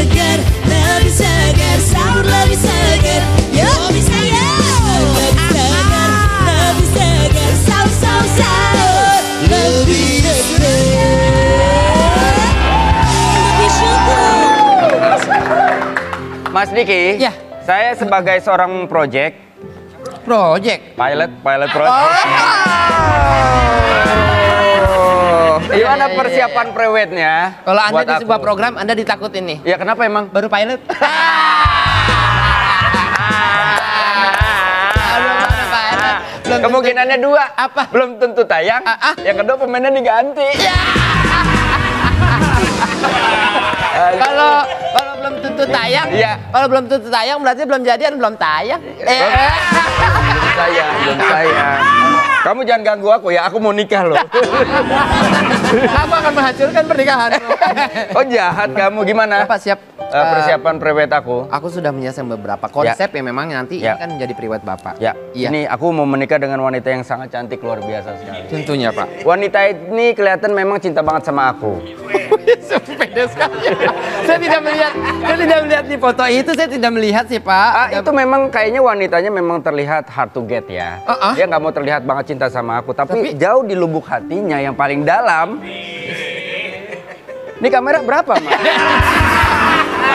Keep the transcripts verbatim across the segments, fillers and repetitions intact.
segar, lebih segar, sahur lebih segar. Yuk bisa ya. Lebih segar, lebih segar, sahur sahur sahur lebih segar. Lebih syukur. Mas Diki, ya. Saya sebagai seorang project, project, pilot, pilot project. Oh. Gimana ya, persiapan ya, ya. Prewednya? Kalau Anda di sebuah aku. program, Anda ditakutin nih. Ya kenapa emang? Baru pilot. Belum kemungkinannya tentu. dua. Apa? Belum tentu tayang. Ah, ah. Yang kedua pemainnya diganti. Ya. Kalau kalau belum tentu tayang, ya. Kalau belum tentu tayang berarti belum jadian, belum tayang. Eh. Belum tayang, belum tayang. Kamu jangan ganggu aku ya, aku mau nikah loh. Aku akan menghancurkan pernikahan. Oh jahat kamu, gimana? Bapak siap uh, persiapan priwet aku? Aku sudah menyelesaikan beberapa konsep ya. yang memang nanti ya. ini kan menjadi priwet Bapak. Ya. Ya. Ini aku mau menikah dengan wanita yang sangat cantik luar biasa sekali. Tentunya Pak. Wanita ini kelihatan memang cinta banget sama aku. Sepeda sekali. Saya tidak melihat, saya tidak melihat di foto itu, saya tidak melihat sih Pak. Ah, itu memang kayaknya wanitanya memang terlihat hard to get ya. Uh-uh. Dia nggak mau terlihat banget cinta sama aku, tapi, tapi jauh di lubuk hatinya yang paling dalam. Ini kamera berapa, Mas?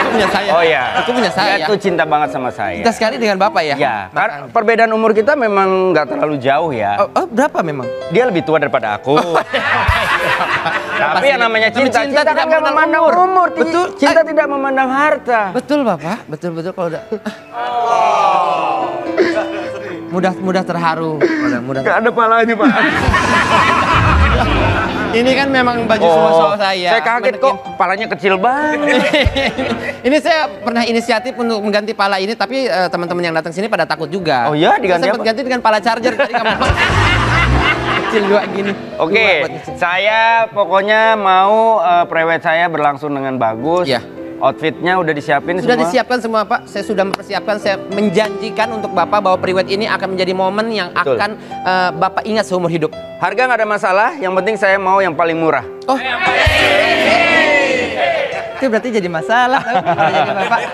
Itu punya saya. Oh ya, itu punya saya. Dia tuh cinta banget sama saya. Cinta sekali dengan Bapak ya. Ya. Makanya. Perbedaan umur kita memang nggak terlalu jauh ya. Oh, oh, berapa memang? Dia lebih tua daripada aku. Tapi yang namanya cinta, cinta, cinta tidak kan memandang umur. umur. Betul. Cinta A tidak memandang harta. Betul, Bapak. Betul betul kalau udah. Oh. Mudah mudah terharu. Mudah mudah. Gak ada palanya Pak. Ini kan memang baju oh, semua soal saya. Saya kaget Menekin. kok palanya kecil banget. Ini saya pernah inisiatif untuk mengganti pala ini, tapi uh, teman-teman yang datang sini pada takut juga. Oh iya, diganti apa? Ganti dengan pala charger. Tadi kecil juga gini. Oke, okay, saya pokoknya mau uh, prewed saya berlangsung dengan bagus. Yeah. Outfitnya udah disiapin sudah semua? Sudah disiapkan semua Pak, saya sudah mempersiapkan, saya menjanjikan untuk Bapak bahwa priwed ini akan menjadi momen yang Betul. akan uh, Bapak ingat seumur hidup. Harga nggak ada masalah, yang penting saya mau yang paling murah. Oh. Itu berarti jadi masalah.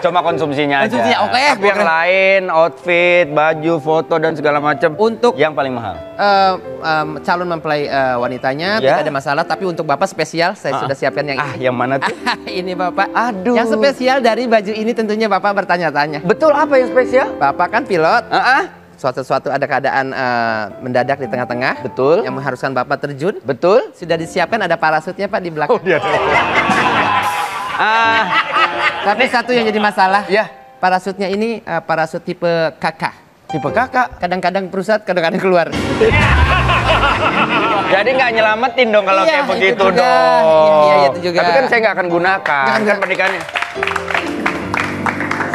Cuma konsumsinya, konsumsinya aja. Oke. Okay, Tapi yang lain, outfit, baju, foto dan segala macam. Untuk yang paling mahal. Uh, um, calon mempelai uh, wanitanya yeah. tidak ada masalah. Tapi untuk Bapak spesial, saya uh. sudah siapkan yang ah, ini. Yang mana tuh? Ini Bapak. Aduh. Yang spesial dari baju ini tentunya Bapak bertanya-tanya. Betul apa yang spesial? Bapak kan pilot. Uh -uh. Suatu-suatu ada keadaan uh, mendadak di tengah-tengah. Betul. Yang mengharuskan Bapak terjun. Betul. Sudah disiapkan ada parasutnya Pak di belakang. Oh, dia Ah, tapi satu yang jadi masalah, ya. Parasutnya ini uh, parasut tipe kakak. Tipe kakak? Kadang-kadang pusat, kadang-kadang keluar. Jadi nggak nyelamatin dong kalau iya, kayak begitu juga. dong. Iya, iya, itu juga. Tapi kan saya nggak akan gunakan. Gak, kan pernikahannya.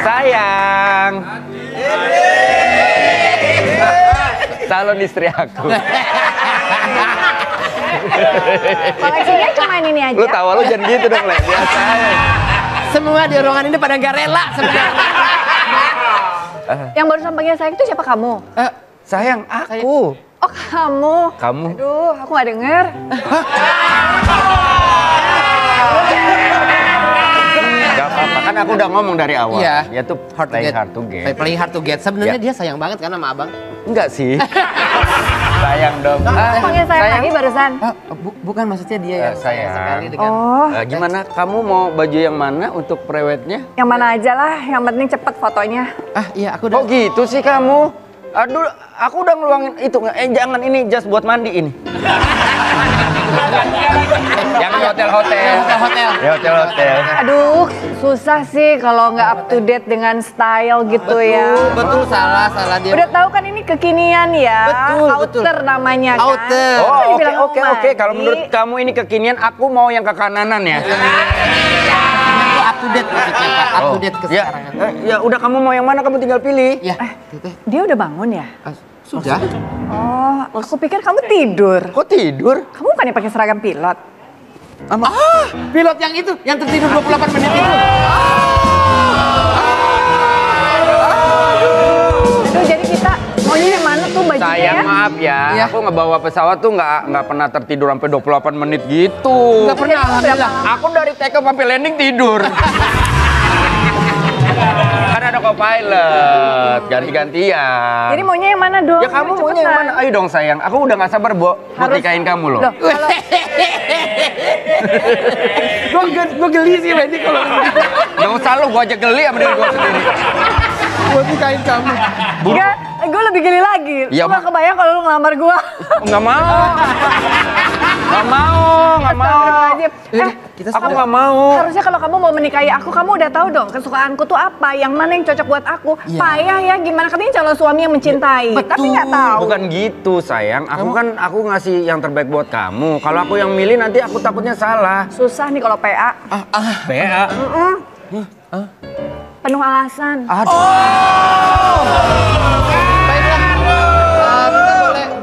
Sayang. Calon istri aku. Koleksinya cuma ini aja. Lu tawa lu jangan gitu dong, Le. Biasa. Semua di ruangan ini pada nggak rela sebenarnya. Yang baru sampainya sayang itu siapa kamu? Uh, sayang aku. Oh kamu. Kamu. Aduh, aku nggak denger. Gak apa-apa, kan aku udah ngomong dari awal. Iya. Dia tuh hard to get. Hard to get. Play hard to get. Sebenarnya dia sayang banget kan sama abang. Enggak sih. Sayang dong. Ah, panggil sayang, sayang lagi barusan. Ah, bu bukan maksudnya dia yang ah, sayang sekali dengan. Oh. Uh, gimana kamu mau baju yang mana untuk prewednya? Yang mana aja lah, yang penting cepet fotonya. Ah iya aku udah. Oh gitu sih kamu. Aduh, aku udah ngeluangin itu. Eh jangan ini just buat mandi ini. Yang di hotel-hotel. Hotel. Di hotel-hotel. Aduh, susah sih kalau nggak up to date dengan style gitu betul, ya. Betul, salah, salah dia. Udah tahu kan ini kekinian ya. Betul, outer betul. namanya kan. Outer. Oh, oke, oke, oke. oke. Kalau menurut kamu ini kekinian, aku mau yang kekananan ya. Up to date maksudnya, Pak. Up to date ke sekarang. Ya, ya udah kamu mau yang mana kamu tinggal pilih. Ya. Eh, dia udah bangun ya? Sudah. Oh, aku pikir kamu tidur. Kok tidur? Kamu bukannya pakai seragam pilot? Ama. Ah, pilot yang itu, yang tertidur dua puluh delapan menit itu. Aduh, jadi kita maunya yang mana tuh bajunya? Sayang, maaf ya, ya. Aku ngebawa pesawat tuh nggak nggak pernah tertidur sampai dua puluh delapan menit gitu. Nggak pernah. Aku dari take up sampai landing tidur. Kan ada co-pilot, ganti-gantian. Jadi maunya yang mana dong? Ya kamu Jadi maunya cepetan. yang mana? Ayo dong sayang, aku udah gak sabar Bo, buat nikahin kamu loh. Loh kalau... Gue geli sih Wendi kalau gak usah lo, gue aja geli sama diri gue sendiri. Gue nikahin kamu. Enggak, gue lebih geli lagi. Ya, gue gak kebayang kalau lo ngelamar gue. Gak mau. Gak mau, gak mau. Eh, kita aku gak mau. Harusnya kalau kamu mau menikahi aku, kamu udah tahu dong kesukaanku tuh apa, yang mana yang cocok buat aku. Ya. Payah ya, gimana katanya calon suami yang mencintai. Betul. Tapi gak tahu. Bukan gitu sayang, aku kan aku ngasih yang terbaik buat kamu. Kalau aku yang milih nanti aku takutnya salah. Susah nih kalau P A. Ah, ah. P A? Mm -mm. Ah. Penuh alasan. Aduh. Oh.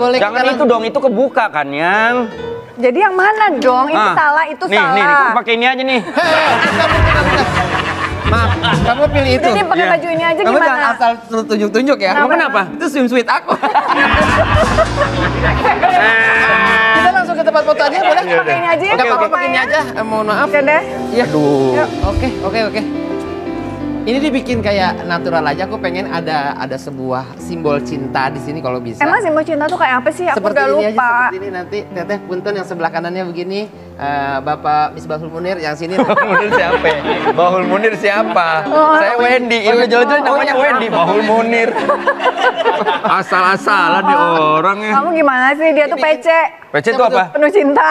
Boleh Jangan kita... itu dong, itu kebuka kan, Yang. Jadi yang mana dong? Itu ah. salah, itu nih, salah. Nih, nih, kamu pakai ini aja nih. Maaf, kamu pilih itu. Jadi pakai yeah. baju ini aja kamu gimana? Kamu jangan asal tunjuk-tunjuk ya. Kamu kenapa? Itu swimsuit aku. Kita langsung ke tempat foto aja, boleh? Kita pakai ini aja ya. Oke, oke, pakai ini aja. Mohon maaf. Oke deh. Ya. Aduh. Oke, oke, oke. Ini dibikin kayak natural aja. Aku pengen ada ada sebuah simbol cinta di sini kalau bisa. Emang simbol cinta tuh kayak apa sih? Aku seperti udah ini lupa. Aja, seperti ini nanti Teteh Punten yang sebelah kanannya begini, uh, Bapak Misbahul Munir yang sini. Munir siapa? Bahul Munir siapa? Oh, saya Wendi. Ini jauh-jauh namanya Wendi. Bahul Munir. Asal-asalan di orangnya. Kamu gimana sih? Dia tuh P C. P C itu apa? Penuh cinta.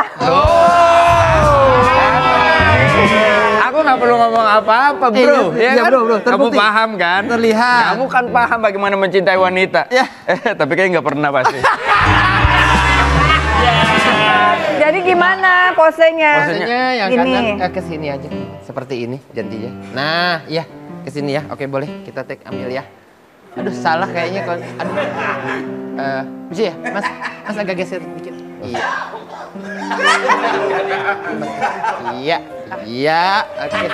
Aku nggak perlu ngomong apa-apa bro, eh, ya, ya kan? Bro, bro. Kamu paham kan? Terlihat. Kamu kan paham bagaimana mencintai wanita. Ya. Eh, tapi kayaknya nggak pernah pasti. Jadi gimana posenya? Posenya yang kanan eh, ke sini aja, seperti ini jantinya. Nah, iya ke sini ya. Oke boleh, kita take ambil ya. Aduh salah kayaknya kalau. Aduh. Uh, bisa ya, Mas? Mas agak geser dikit. Iya. Iya. Iya, oke.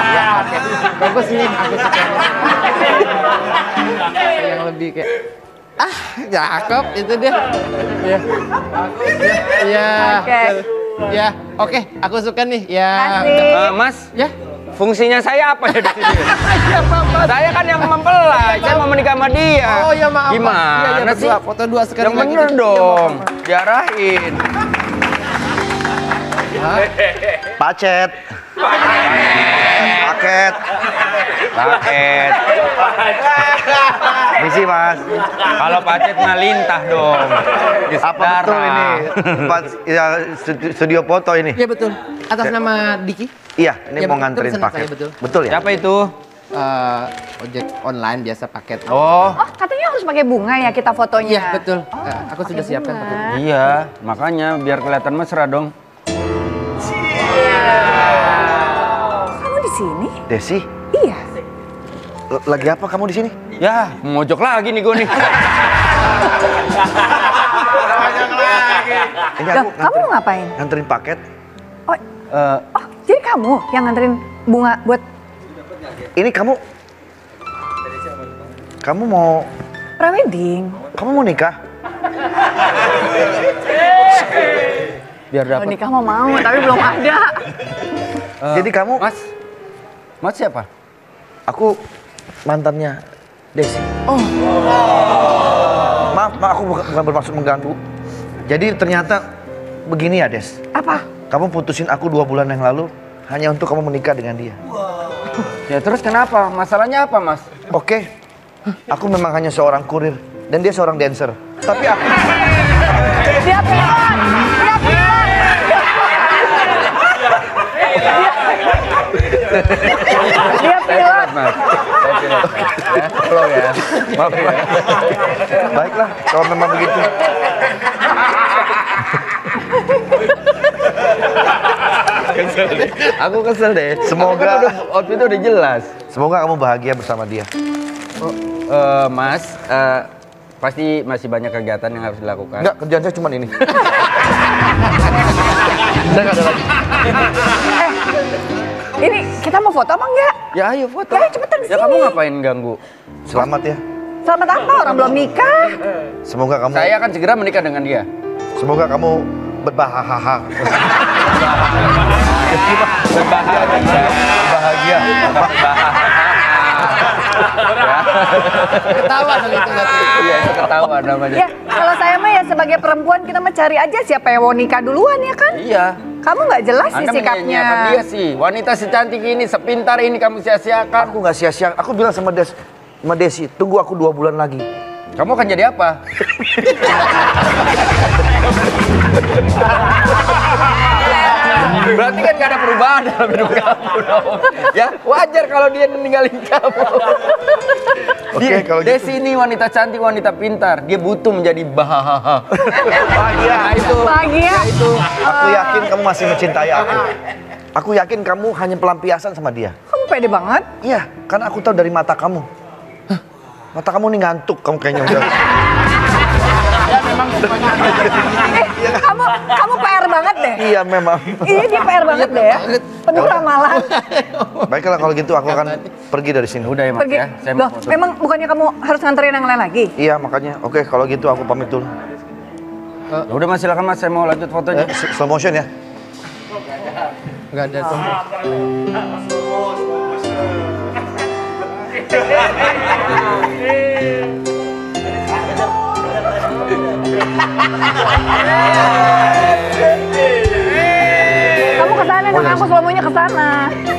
Iya, oke. Bagus nih, aku suka. Yang lebih kayak ah, cakep itu dia. Iya. Iya. Oke. Ya, oke, aku suka nih. Ya. Uh, mas, ya. Fungsinya saya apa ya di sini? Ya, Pak, saya kan yang mempelai, saya mau menikah sama dia. Oh ya maaf. Gimana ya, ya, sih? Foto dua sekali yang lagi. Yang bener dong, diarahin. Pacet. Paket. Paket. Misi mas. Kalau pacet mah lintah dong. Apa betul ini? Ya, studio foto ini. Iya betul. Atas nama Diki. Iya, ini ya, mau nganterin paket. Saya, betul. Betul ya? Siapa itu? Uh, ojek online biasa paket. Oh. Oh, katanya harus pakai bunga ya kita fotonya. Iya, betul. Oh, uh, aku sudah bunga. siapkan paket. Iya, makanya biar kelihatan mesra dong. Wow. Kamu di sini? Desy? Iya. L lagi apa kamu di sini? Ya, mojok lagi nih gue nih. Mojok lagi. Ini aku. Loh, kamu mau ngapain? Nganterin paket. Oh. Uh, oh, jadi kamu yang nganterin bunga buat... Ini kamu... Kamu mau... Prewedding. Kamu mau nikah? Biar dapat. Mau nikah mau mau, tapi belum ada. Uh, jadi kamu... Mas? Mas siapa? Aku mantannya Desy. Oh. Oh. Maaf, maaf, aku bukan bermaksud mengganggu. Jadi ternyata begini ya, Des. Apa? Kamu putusin aku dua bulan yang lalu hanya untuk kamu menikah dengan dia. Wow. Ya terus kenapa? Masalahnya apa mas? Oke, aku memang hanya seorang kurir dan dia seorang dancer. Tapi aku... Dia pilot! Dia pilot! Dia pilot! Tolong ya, maaf ya. Baiklah, kalau memang begitu. Kesel deh. Aku kesel deh. Semoga kan udah, waktu itu udah jelas. Semoga kamu bahagia bersama dia. Oh, uh, mas, uh, pasti masih banyak kegiatan yang harus dilakukan. Enggak, kerjaan saya cuma ini. Saya nggak ada lagi. Eh, ini kita mau foto apa enggak? Ya ayo foto. Ya cepetan sini. Ya kamu ngapain ganggu? Selamat ya. Selamat apa? Orang belum nikah. Semoga kamu. Saya akan segera menikah dengan dia. Semoga kamu berbahagia. Berbahagia, berbahagia, ketahuan itu nanti. Iya, ketahuan namanya. Ya, kalau saya mah ya sebagai perempuan kita mah cari aja siapa yang mau nikah duluan ya kan? Iya. Kamu nggak jelas sih sikapnya. Dia sih, wanita secantik ini, sepintar ini kamu sia-siakan. Aku nggak sia-siakan. Aku bilang sama Des, sama Desy, tunggu aku dua bulan lagi. Kamu akan jadi apa? Berarti kan gak ada perubahan dalam hidup kamu dong. Ya wajar kalau dia meninggalin kamu. Oke, kalau gitu. Desy ini wanita cantik, wanita pintar. Dia butuh menjadi bahagia. Bahagia itu. Bahagia itu. Aku yakin kamu masih mencintai aku. Aku yakin kamu hanya pelampiasan sama dia. Kamu pede banget. Iya, karena aku tahu dari mata kamu. Mata kamu nih ngantuk, kamu kayaknya udah. Ya memang. Eh, kamu kamu P R banget deh. Iya memang. Iya dia P R banget deh ya. Penuh ramalan. Baiklah kalau gitu aku akan pergi dari sini. Udah ya Mas ya. Saya mau. Memang bukannya kamu harus nganterin yang lain lagi? Iya makanya. Oke kalau gitu aku pamit dulu. Udah Mas silakan Mas, saya mau lanjut fotonya. Slow motion ya. Enggak ada tuh. Kamu kesana dong, aku selamanya kesana.